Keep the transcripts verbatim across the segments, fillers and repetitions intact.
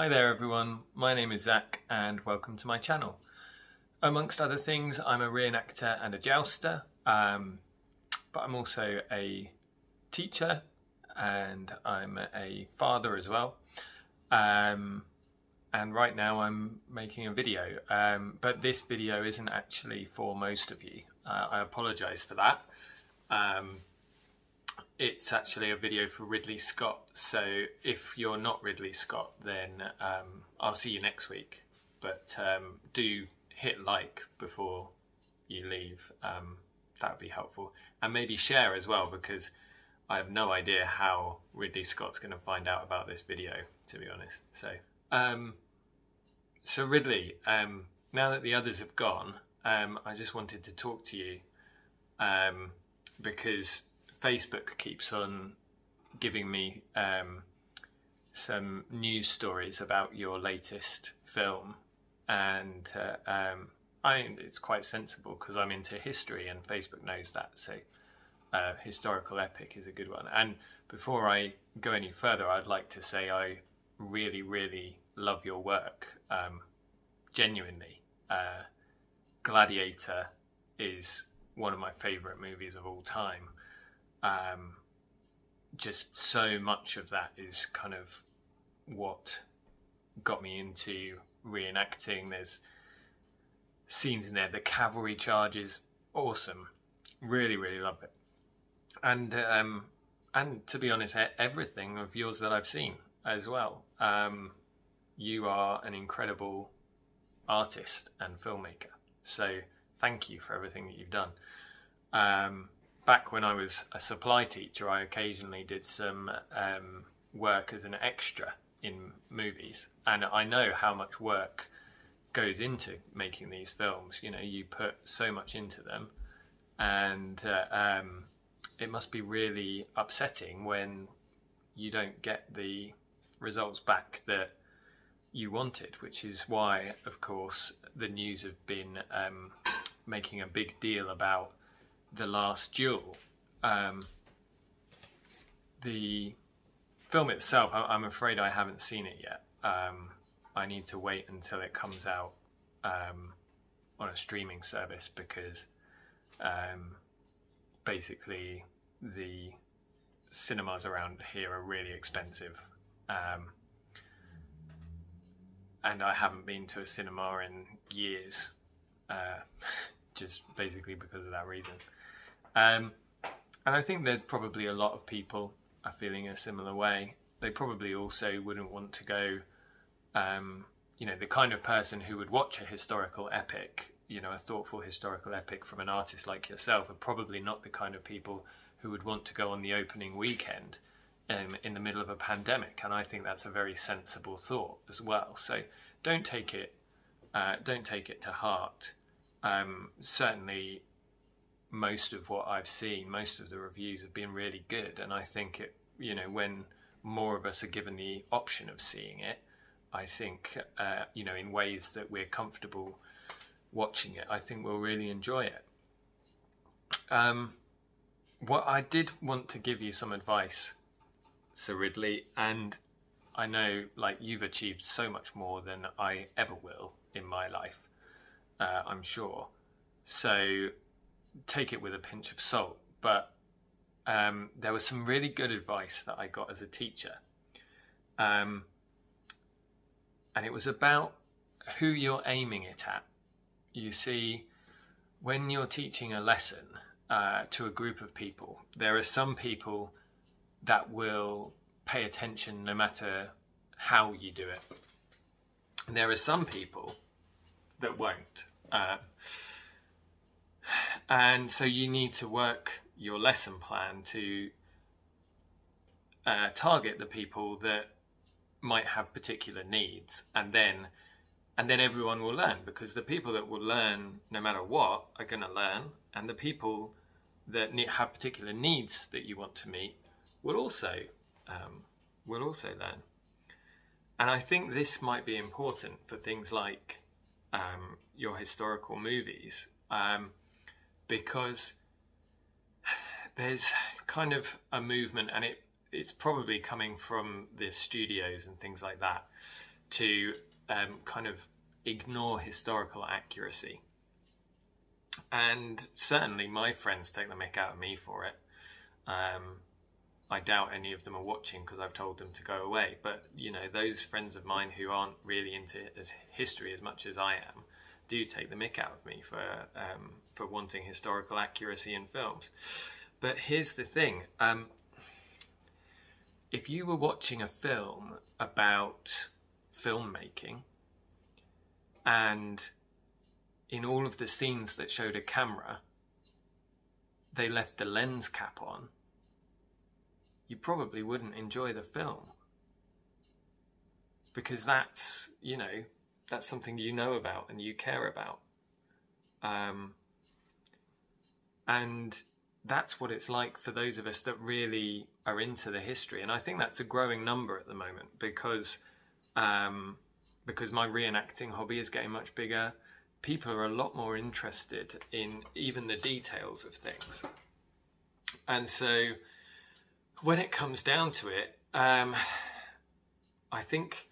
Hi there everyone, my name is Zach and welcome to my channel. Amongst other things, I'm a reenactor and a jouster, um, but I'm also a teacher and I'm a father as well. Um, and right now I'm making a video, um, but this video isn't actually for most of you. Uh, I apologise for that. Um, It's actually a video for Ridley Scott, so if you're not Ridley Scott, then um, I'll see you next week. But um, do hit like before you leave, um, that would be helpful. And maybe share as well, because I have no idea how Ridley Scott's going to find out about this video, to be honest. So, um, so Ridley, um, now that the others have gone, um, I just wanted to talk to you, um, because Facebook keeps on giving me um, some news stories about your latest film, and uh, um, I it's quite sensible because I'm into history and Facebook knows that, so uh, historical epic is a good one. And before I go any further, I'd like to say I really, really love your work, um, genuinely. Uh, Gladiator is one of my favourite movies of all time. Um, just so much of that is kind of what got me into reenacting. There's scenes in there, the cavalry charges, awesome, really, really love it. And um, and to be honest, everything of yours that I've seen as well. Um, you are an incredible artist and filmmaker, so thank you for everything that you've done. Um, Back when I was a supply teacher, I occasionally did some um, work as an extra in movies, and I know how much work goes into making these films. You know, you put so much into them, and uh, um, it must be really upsetting when you don't get the results back that you wanted, which is why, of course, the news have been um, making a big deal about The Last Duel. Um, the film itself, I'm afraid I haven't seen it yet. Um, I need to wait until it comes out um, on a streaming service, because um, basically the cinemas around here are really expensive. Um, and I haven't been to a cinema in years, uh, just basically because of that reason. Um, and I think there's probably a lot of people are feeling a similar way. They probably also wouldn't want to go, um, you know, the kind of person who would watch a historical epic, you know, a thoughtful historical epic from an artist like yourself, are probably not the kind of people who would want to go on the opening weekend um, in the middle of a pandemic. And I think that's a very sensible thought as well. So don't take it, uh, don't take it to heart. Um, certainly most of what I've seen, most of the reviews have been really good, and I think it, you know, when more of us are given the option of seeing it, I think, uh, you know, in ways that we're comfortable watching it, I think we'll really enjoy it. Um, what I did want to give you some advice, Sir Ridley, and I know, like, you've achieved so much more than I ever will in my life. Uh, I'm sure, so take it with a pinch of salt, but um, there was some really good advice that I got as a teacher, um, and it was about who you're aiming it at. You see, when you're teaching a lesson uh, to a group of people, there are some people that will pay attention no matter how you do it, and there are some people that won't. Uh, and so you need to work your lesson plan to uh, target the people that might have particular needs, and then and then everyone will learn, because the people that will learn no matter what are going to learn, and the people that need, have particular needs that you want to meet will also um, will also learn. And I think this might be important for things like Um, your historical movies, um, because there's kind of a movement, and it, it's probably coming from the studios and things like that, to um, kind of ignore historical accuracy. And certainly my friends take the mick out of me for it. Um, I doubt any of them are watching because I've told them to go away. But, you know, those friends of mine who aren't really into as history as much as I am do take the mick out of me for, um, for wanting historical accuracy in films. But here's the thing. Um, if you were watching a film about filmmaking and in all of the scenes that showed a camera, they left the lens cap on, you probably wouldn't enjoy the film. Because that's, you know, that's something you know about and you care about. Um, and that's what it's like for those of us that really are into the history. And I think that's a growing number at the moment because, um, because my reenacting hobby is getting much bigger. People are a lot more interested in even the details of things. And so when it comes down to it, um, I think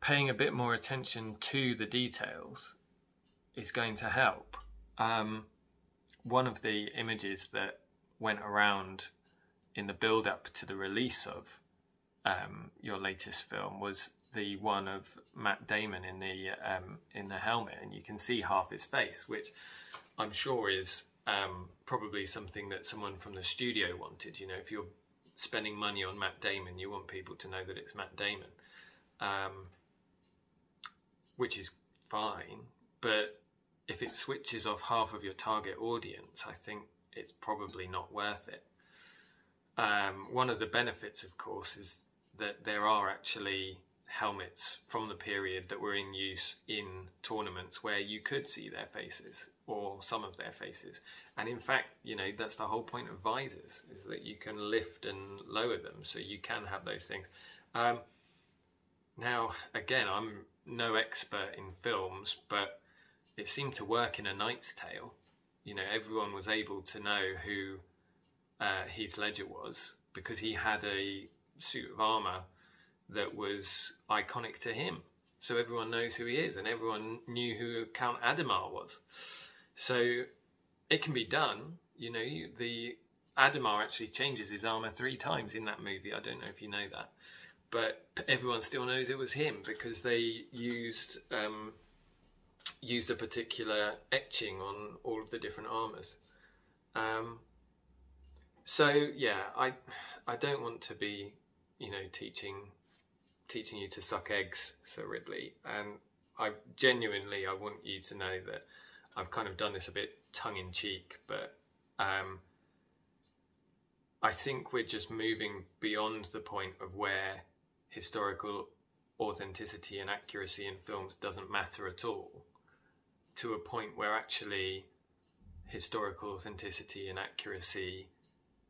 paying a bit more attention to the details is going to help. Um, one of the images that went around in the build-up to the release of um, your latest film was the one of Matt Damon in the um, in the helmet, and you can see half his face, which I'm sure is um, probably something that someone from the studio wanted. You know, if you're spending money on Matt Damon, you want people to know that it's Matt Damon, um, which is fine. But if it switches off half of your target audience, I think it's probably not worth it. Um, one of the benefits, of course, is that there are actually helmets from the period that were in use in tournaments where you could see their faces or some of their faces. And in fact, you know, that's the whole point of visors, is that you can lift and lower them, so you can have those things. Um, now, again, I'm no expert in films, but it seemed to work in A Knight's Tale. You know, everyone was able to know who uh, Heath Ledger was because he had a suit of armour that was iconic to him. So everyone knows who he is, and everyone knew who Count Ademar was. So it can be done. You know, you, the Ademar actually changes his armour three times in that movie. I don't know if you know that. But everyone still knows it was him because they used, um, used a particular etching on all of the different armours. Um, so, yeah, I, I don't want to be, you know, teaching... teaching you to suck eggs, Sir Ridley, and I genuinely I want you to know that I've kind of done this a bit tongue-in-cheek, but um, I think we're just moving beyond the point of where historical authenticity and accuracy in films doesn't matter at all, to a point where actually historical authenticity and accuracy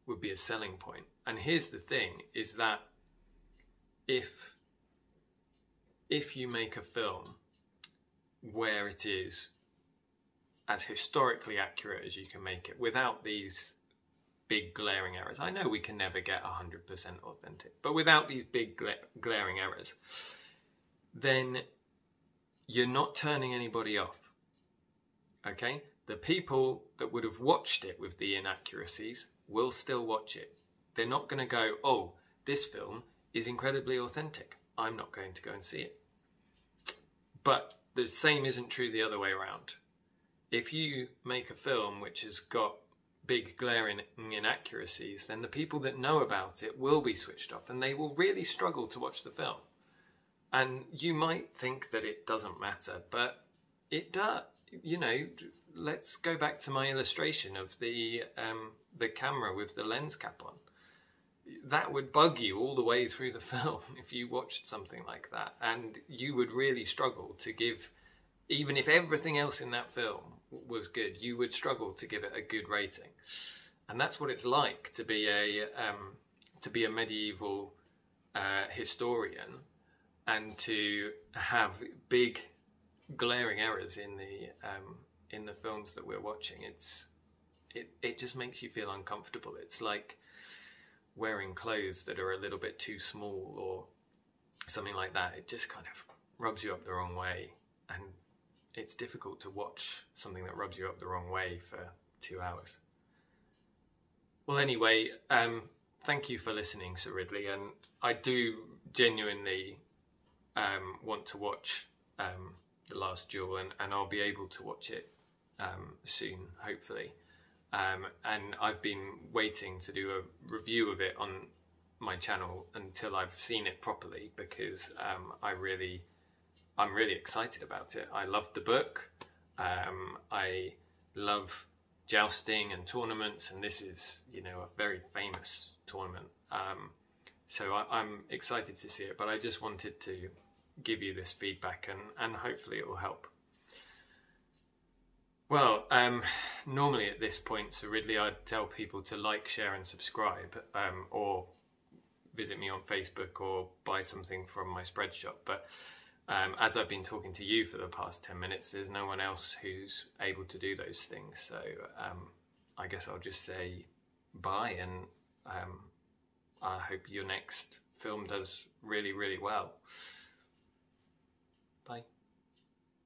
would be a selling point. And here's the thing, is that if If you make a film where it is as historically accurate as you can make it without these big glaring errors, I know we can never get one hundred percent authentic, but without these big gla glaring errors, then you're not turning anybody off, okay? The people that would have watched it with the inaccuracies will still watch it. They're not going to go, oh, this film is incredibly authentic, I'm not going to go and see it. But the same isn't true the other way around. If you make a film which has got big glaring inaccuracies, then the people that know about it will be switched off and they will really struggle to watch the film. And you might think that it doesn't matter, but it does. You know, let's go back to my illustration of the, um, the camera with the lens cap on. That would bug you all the way through the film if you watched something like that, and you would really struggle to give, even if everything else in that film was good, you would struggle to give it a good rating. And that's what it's like to be a um, to be a medieval uh, historian and to have big glaring errors in the um, in the films that we're watching. It's it it just makes you feel uncomfortable. It's like wearing clothes that are a little bit too small, or something like that, it just kind of rubs you up the wrong way, and it's difficult to watch something that rubs you up the wrong way for two hours. Well, anyway, um, thank you for listening, Sir Ridley, and I do genuinely um, want to watch um, The Last Duel, and, and I'll be able to watch it um, soon, hopefully. Um, and I've been waiting to do a review of it on my channel until I've seen it properly, because um, I really, I'm really excited about it. I loved the book. Um, I love jousting and tournaments, and this is, you know, a very famous tournament. Um, so I, I'm excited to see it, but I just wanted to give you this feedback, and, and hopefully it will help. Well, um, normally at this point, Sir Ridley, I'd tell people to like, share and subscribe, um, or visit me on Facebook or buy something from my spread shop. But um, as I've been talking to you for the past ten minutes, there's no one else who's able to do those things. So um, I guess I'll just say bye, and um, I hope your next film does really, really well. Bye.